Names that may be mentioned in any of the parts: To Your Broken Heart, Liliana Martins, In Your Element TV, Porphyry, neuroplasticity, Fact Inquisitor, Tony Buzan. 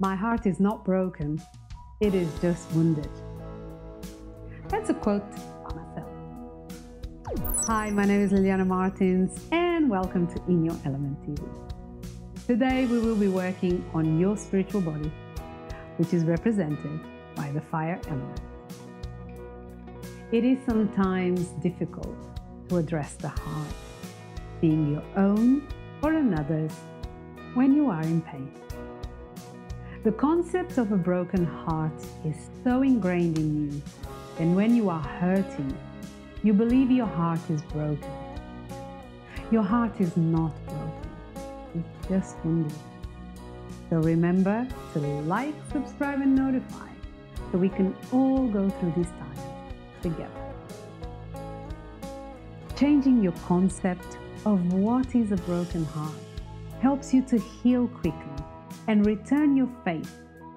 My heart is not broken, it is just wounded. That's a quote by myself. Hi, my name is Liliana Martins and welcome to In Your Element TV. Today we will be working on your spiritual body, which is represented by the fire element. It is sometimes difficult to address the heart, being your own or another's, when you are in pain. The concept of a broken heart is so ingrained in you, and when you are hurting, you believe your heart is broken. Your heart is not broken. It's just wounded. So remember to like, subscribe and notify so we can all go through this time together. Changing your concept of what is a broken heart helps you to heal quickly and return your faith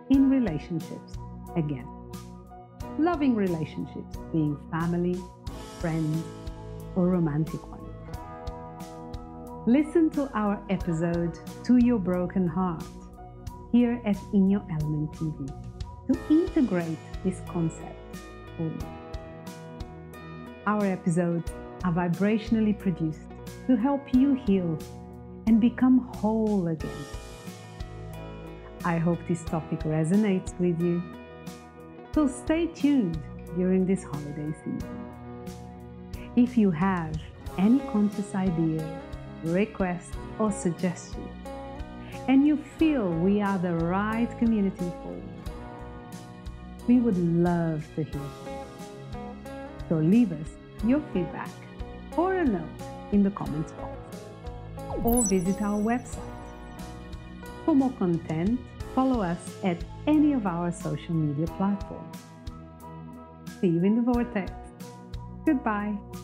in relationships again. Loving relationships, being family, friends or romantic ones. Listen to our episode, To Your Broken Heart, here at In Your Element TV, to integrate this concept for you. Our episodes are vibrationally produced to help you heal and become whole again. I hope this topic resonates with you, so stay tuned during this holiday season. If you have any conscious idea, request or suggestion, and you feel we are the right community for you, we would love to hear from you. So leave us your feedback or a note in the comments box, or visit our website. For more content, follow us at any of our social media platforms. See you in the vortex. Goodbye.